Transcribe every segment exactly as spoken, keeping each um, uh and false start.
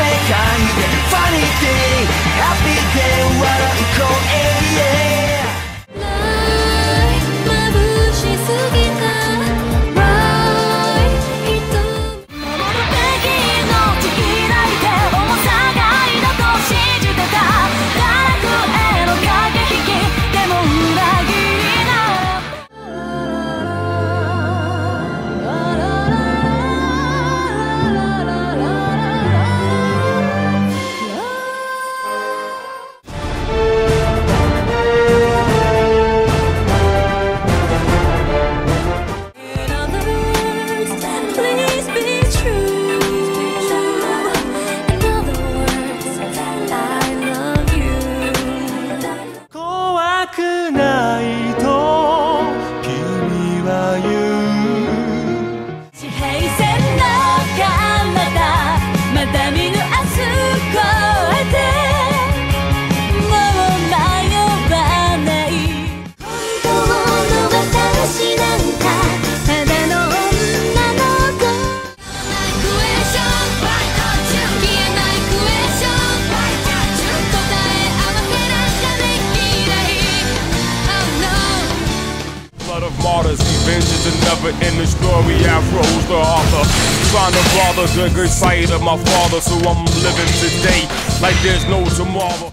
Day, happy day, what we call it. Vengeance and never-ending story. I rose the author, trying to bother the good side of my father. So I'm living today like there's no tomorrow.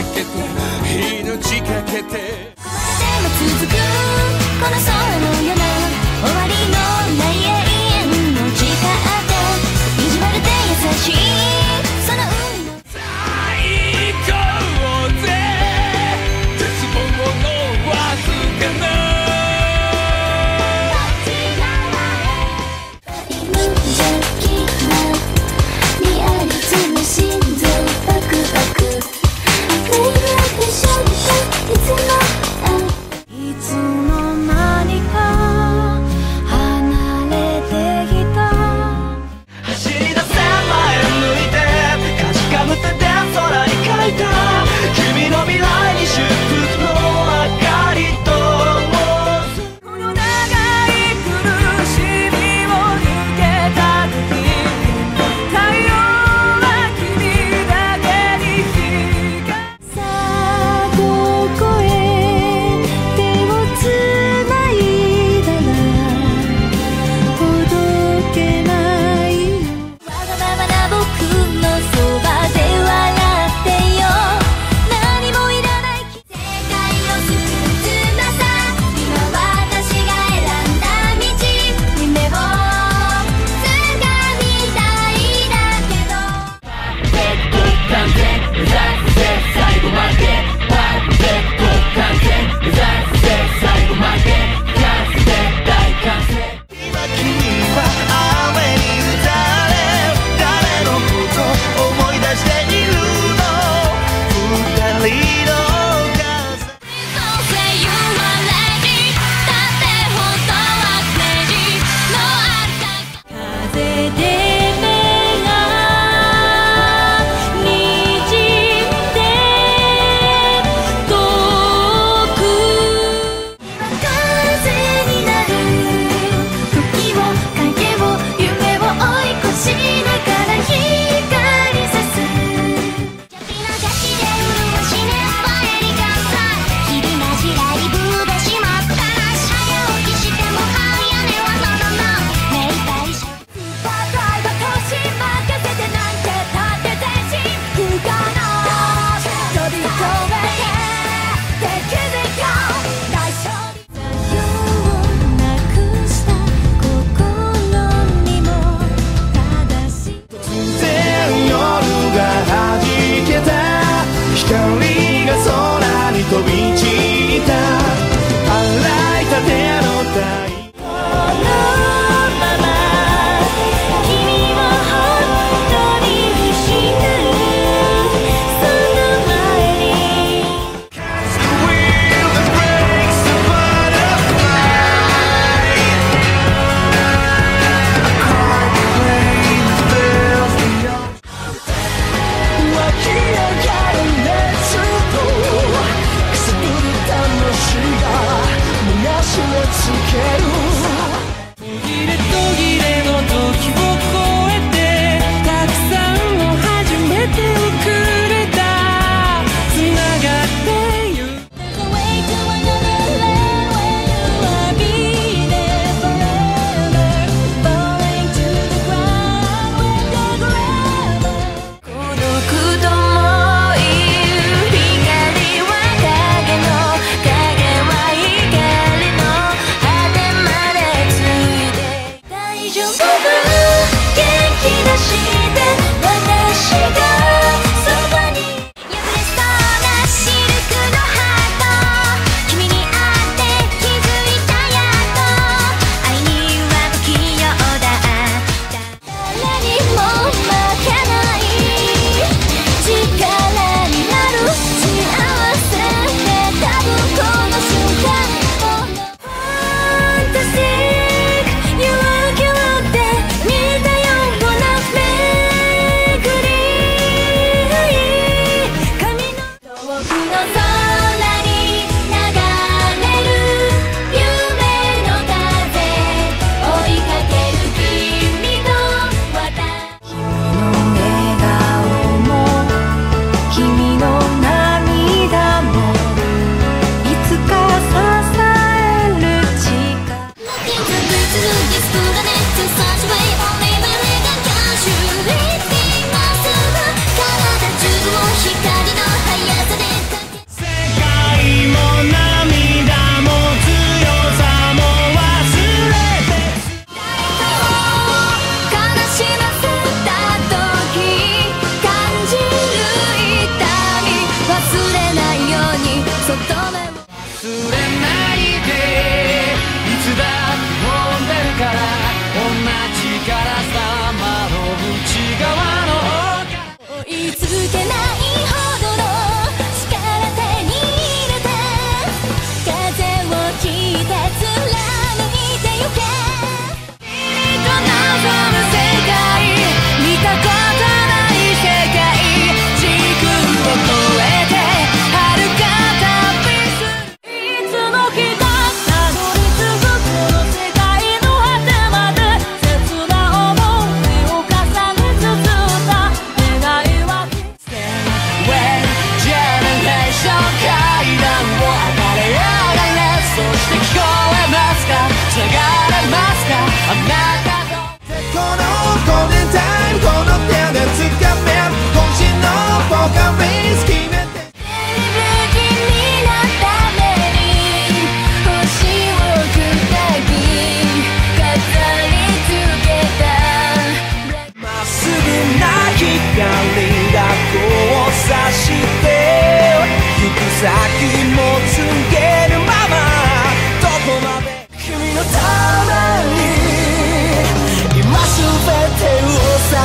かけて、命かけて。この手は続くこの空のような終わりのない永遠の時間で、意地悪で優しいその海の最高で絶望のわずかな「いつの間にか」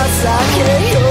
情けよ。